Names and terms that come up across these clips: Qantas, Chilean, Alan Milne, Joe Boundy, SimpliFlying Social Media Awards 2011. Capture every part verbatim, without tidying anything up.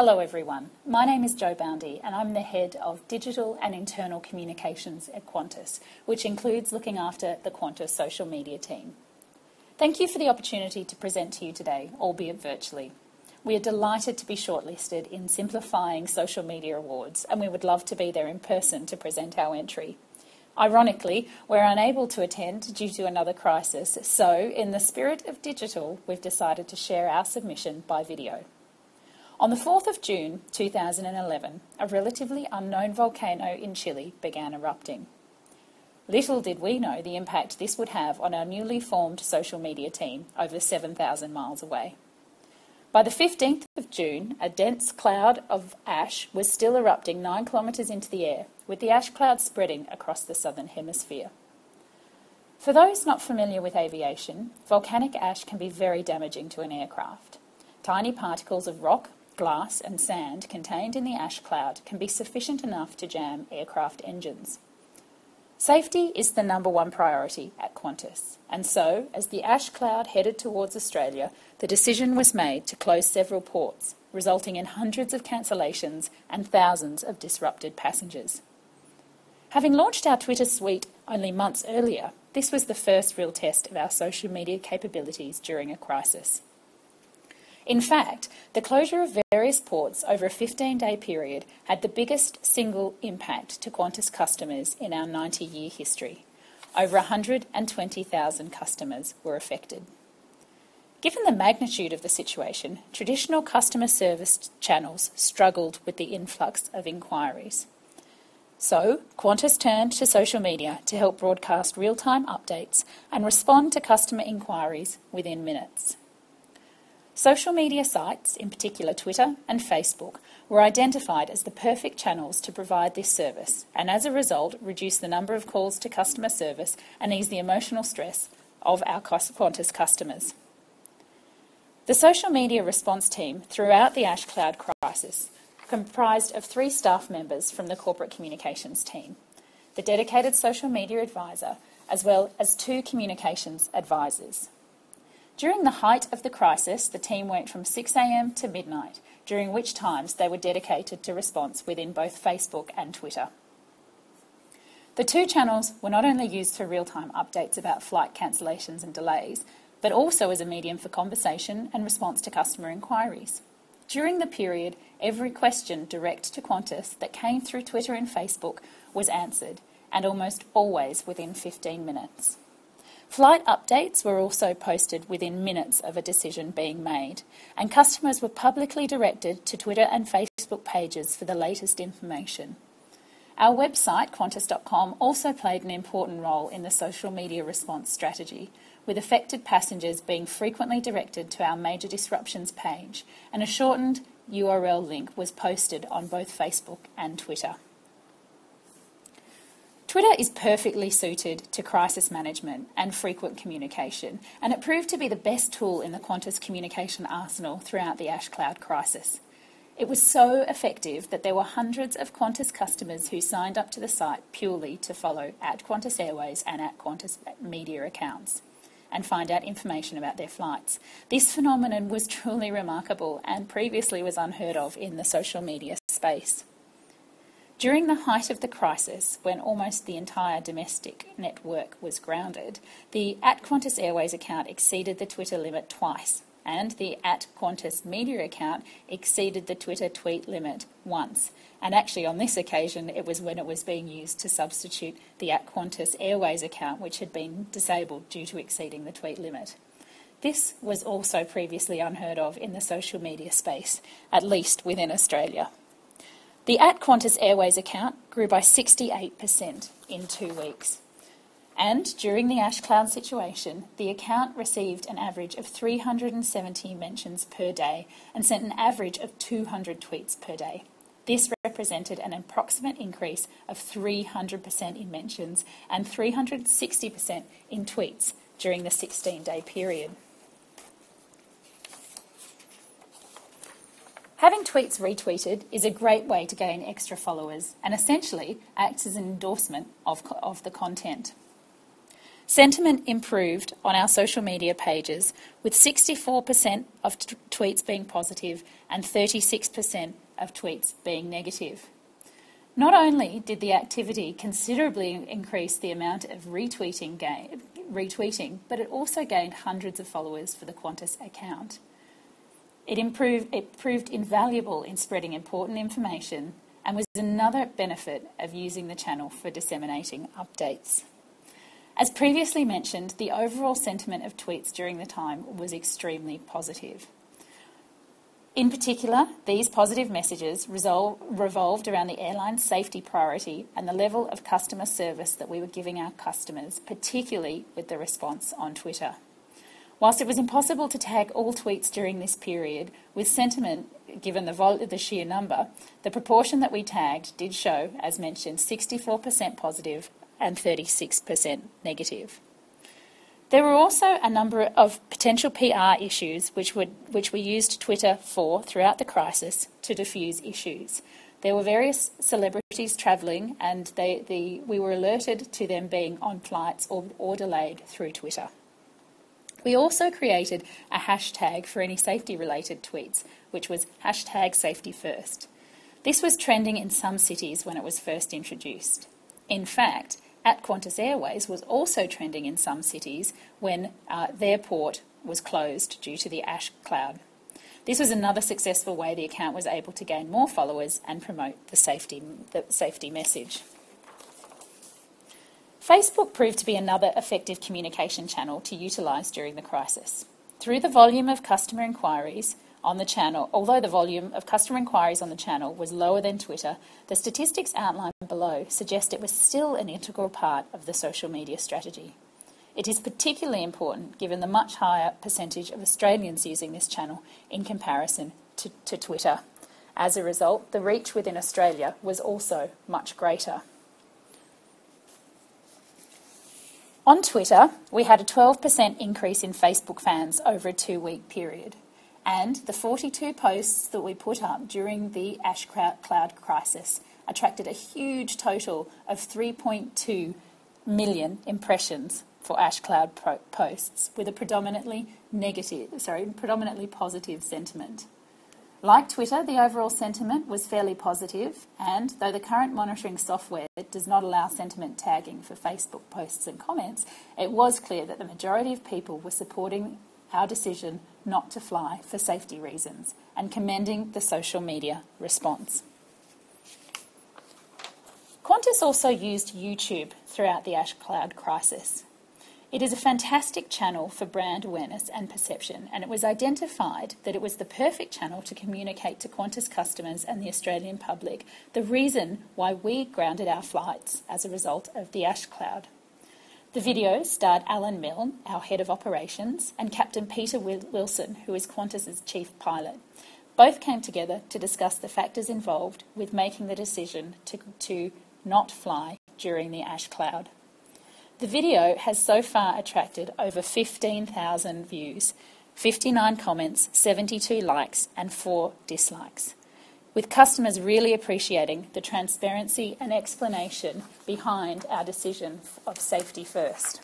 Hello everyone, my name is Joe Boundy and I'm the Head of Digital and Internal Communications at Qantas, which includes looking after the Qantas social media team. Thank you for the opportunity to present to you today, albeit virtually. We are delighted to be shortlisted in SimpliFlying Social Media Awards and we would love to be there in person to present our entry. Ironically, we're unable to attend due to another crisis, so in the spirit of digital, we've decided to share our submission by video. On the fourth of June two thousand eleven, a relatively unknown volcano in Chile began erupting. Little did we know the impact this would have on our newly formed social media team over seven thousand miles away. By the fifteenth of June, a dense cloud of ash was still erupting nine kilometres into the air, with the ash cloud spreading across the southern hemisphere. For those not familiar with aviation, volcanic ash can be very damaging to an aircraft. Tiny particles of rock, glass and sand contained in the ash cloud can be sufficient enough to jam aircraft engines. Safety is the number one priority at Qantas, and so, as the ash cloud headed towards Australia, the decision was made to close several ports, resulting in hundreds of cancellations and thousands of disrupted passengers. Having launched our Twitter suite only months earlier, this was the first real test of our social media capabilities during a crisis. In fact, the closure of various ports over a fifteen-day period had the biggest single impact to Qantas customers in our ninety-year history. Over one hundred and twenty thousand customers were affected. Given the magnitude of the situation, traditional customer service channels struggled with the influx of inquiries. So, Qantas turned to social media to help broadcast real-time updates and respond to customer inquiries within minutes. Social media sites, in particular Twitter and Facebook, were identified as the perfect channels to provide this service and as a result reduce the number of calls to customer service and ease the emotional stress of our Qantas customers. The social media response team throughout the ash cloud crisis comprised of three staff members from the corporate communications team, the dedicated social media advisor, as well as two communications advisors. During the height of the crisis, the team worked from six a m to midnight, during which times they were dedicated to response within both Facebook and Twitter. The two channels were not only used for real-time updates about flight cancellations and delays, but also as a medium for conversation and response to customer inquiries. During the period, every question direct to Qantas that came through Twitter and Facebook was answered, and almost always within fifteen minutes. Flight updates were also posted within minutes of a decision being made, and customers were publicly directed to Twitter and Facebook pages for the latest information. Our website, qantas dot com, also played an important role in the social media response strategy, with affected passengers being frequently directed to our Major Disruptions page, and a shortened U R L link was posted on both Facebook and Twitter. Twitter is perfectly suited to crisis management and frequent communication, and it proved to be the best tool in the Qantas communication arsenal throughout the ash cloud crisis. It was so effective that there were hundreds of Qantas customers who signed up to the site purely to follow at Qantas Airways and at Qantas media accounts and find out information about their flights. This phenomenon was truly remarkable and previously was unheard of in the social media space. During the height of the crisis, when almost the entire domestic network was grounded, the at Qantas Airways account exceeded the Twitter limit twice, and the at Qantas media account exceeded the Twitter tweet limit once. And actually on this occasion, it was when it was being used to substitute the at Qantas Airways account, which had been disabled due to exceeding the tweet limit. This was also previously unheard of in the social media space, at least within Australia. The at Qantas Airways account grew by sixty-eight percent in two weeks. And during the ash cloud situation, the account received an average of three hundred and seventy mentions per day and sent an average of two hundred tweets per day. This represented an approximate increase of three hundred percent in mentions and three hundred and sixty percent in tweets during the sixteen-day period. Having tweets retweeted is a great way to gain extra followers and essentially acts as an endorsement of, of the content. Sentiment improved on our social media pages, with sixty-four percent of t tweets being positive and thirty-six percent of tweets being negative. Not only did the activity considerably increase the amount of retweeting, gain, retweeting, but it also gained hundreds of followers for the Qantas account. It, improved, it proved invaluable in spreading important information and was another benefit of using the channel for disseminating updates. As previously mentioned, the overall sentiment of tweets during the time was extremely positive. In particular, these positive messages resolve, revolved around the airline's safety priority and the level of customer service that we were giving our customers, particularly with the response on Twitter. Whilst it was impossible to tag all tweets during this period, with sentiment, given the, vol the sheer number, the proportion that we tagged did show, as mentioned, sixty-four percent positive and thirty-six percent negative. There were also a number of potential P R issues which, would, which we used Twitter for throughout the crisis to diffuse issues. There were various celebrities travelling and they, the, we were alerted to them being on flights or, or delayed through Twitter. We also created a hashtag for any safety-related tweets, which was hashtag safety first. This was trending in some cities when it was first introduced. In fact, at Qantas Airways was also trending in some cities when uh, their port was closed due to the ash cloud. This was another successful way the account was able to gain more followers and promote the safety, the safety message. Facebook proved to be another effective communication channel to utilise during the crisis. Through the volume of customer inquiries, on the channel, although the volume of customer inquiries on the channel was lower than Twitter, the statistics outlined below suggest it was still an integral part of the social media strategy. It is particularly important given the much higher percentage of Australians using this channel in comparison to, to Twitter. As a result, the reach within Australia was also much greater. On Twitter, we had a twelve percent increase in Facebook fans over a two-week period. And the forty-two posts that we put up during the ash cloud crisis attracted a huge total of three point two million impressions for ash cloud posts, with a predominantly negative, sorry, predominantly positive sentiment. Like Twitter, the overall sentiment was fairly positive, and though the current monitoring software does not allow sentiment tagging for Facebook posts and comments, it was clear that the majority of people were supporting our decision not to fly for safety reasons and commending the social media response. Qantas also used YouTube throughout the ash cloud crisis. It is a fantastic channel for brand awareness and perception, and it was identified that it was the perfect channel to communicate to Qantas customers and the Australian public the reason why we grounded our flights as a result of the ash cloud. The video starred Alan Milne, our head of operations, and Captain Peter Wilson, who is Qantas's chief pilot. Both came together to discuss the factors involved with making the decision to, to not fly during the ash cloud. The video has so far attracted over fifteen thousand views, fifty-nine comments, seventy-two likes and four dislikes, with customers really appreciating the transparency and explanation behind our decision of safety first.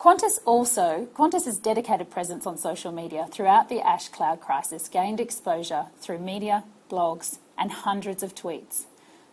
Qantas also, Qantas's dedicated presence on social media throughout the ash cloud crisis gained exposure through media, blogs and hundreds of tweets.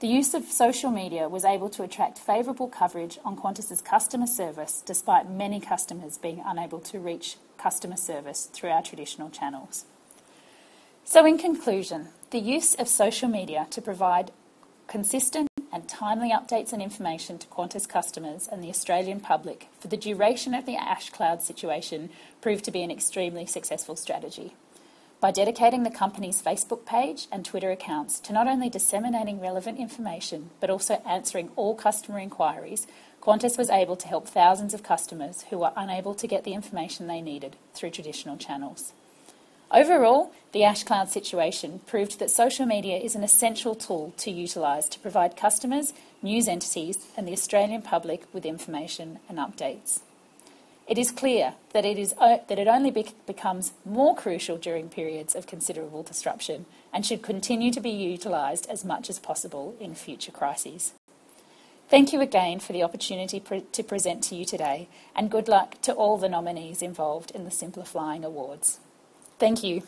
The use of social media was able to attract favourable coverage on Qantas's customer service despite many customers being unable to reach customer service through our traditional channels. So in conclusion, the use of social media to provide consistent and timely updates and information to Qantas customers and the Australian public for the duration of the ash cloud situation proved to be an extremely successful strategy. By dedicating the company's Facebook page and Twitter accounts to not only disseminating relevant information but also answering all customer inquiries, Qantas was able to help thousands of customers who were unable to get the information they needed through traditional channels. Overall, the ash cloud situation proved that social media is an essential tool to utilise to provide customers, news entities and the Australian public with information and updates. It is clear that it, is, that it only be- becomes more crucial during periods of considerable disruption and should continue to be utilised as much as possible in future crises. Thank you again for the opportunity pre to present to you today, and good luck to all the nominees involved in the SimpliFlying Awards. Thank you.